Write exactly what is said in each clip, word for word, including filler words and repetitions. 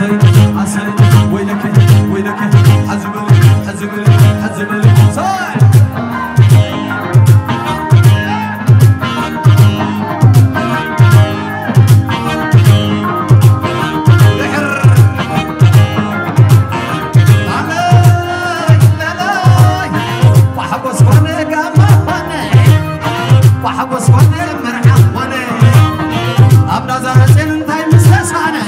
said, I said, wait a minute, wait a minute, as a minute, as a minute, as a minute, time. I'm not a time, Mister Sana.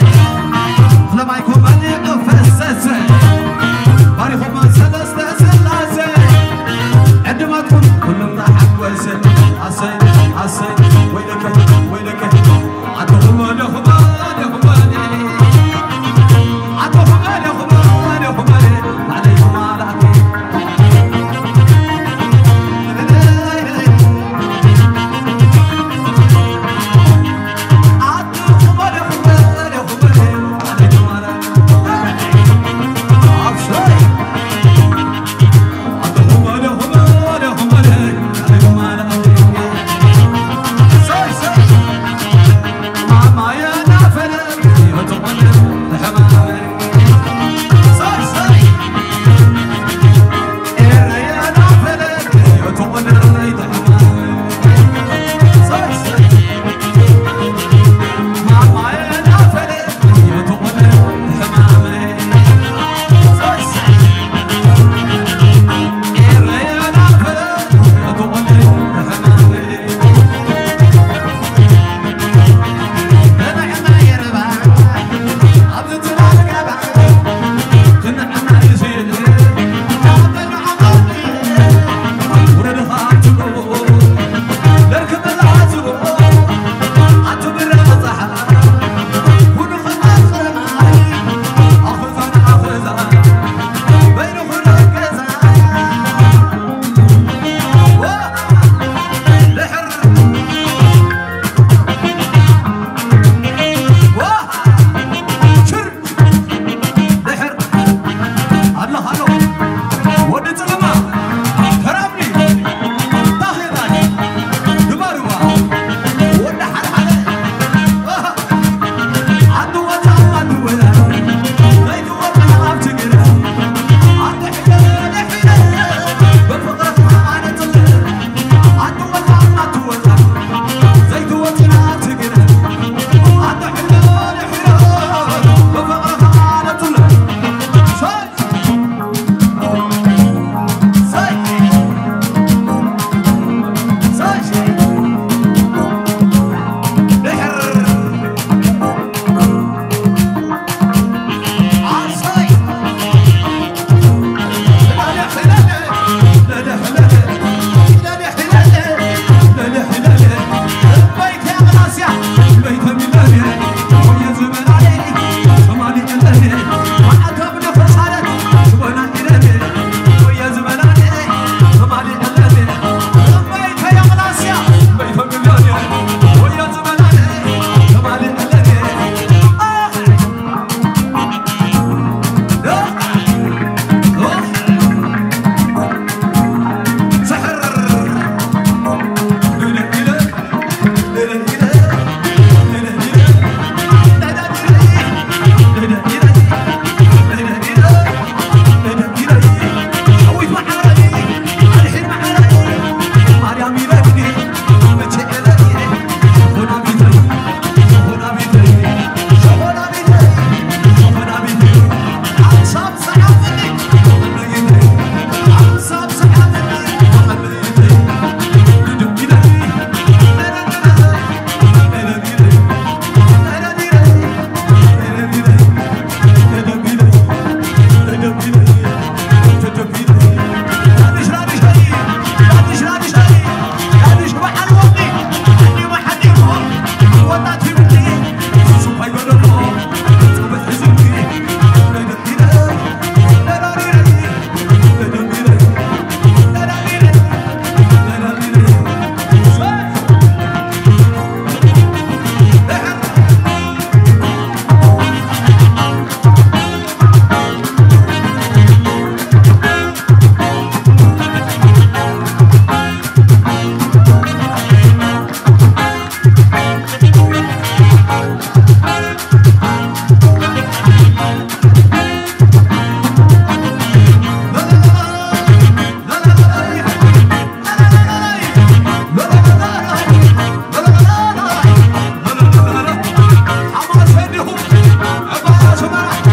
tomorrow.